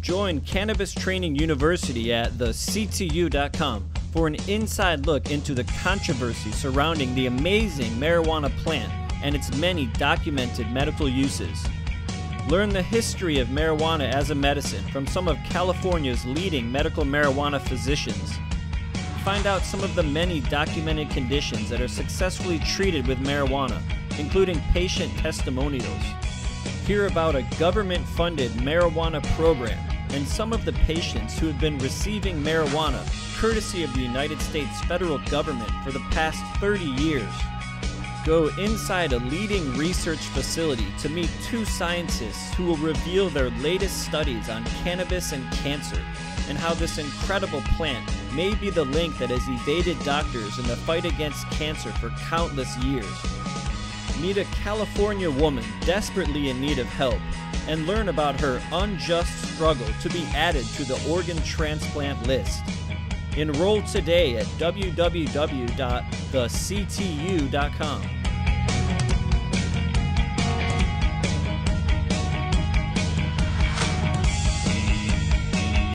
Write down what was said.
Join Cannabis Training University at theCTU.com for an inside look into the controversy surrounding the amazing marijuana plant and its many documented medical uses. Learn the history of marijuana as a medicine from some of California's leading medical marijuana physicians. Find out some of the many documented conditions that are successfully treated with marijuana, including patient testimonials. Hear about a government-funded marijuana program and some of the patients who have been receiving marijuana courtesy of the United States federal government for the past 30 years. Go inside a leading research facility to meet two scientists who will reveal their latest studies on cannabis and cancer, and how this incredible plant may be the link that has evaded doctors in the fight against cancer for countless years. Meet a California woman desperately in need of help and learn about her unjust struggle to be added to the organ transplant list. Enroll today at www.theCTU.com.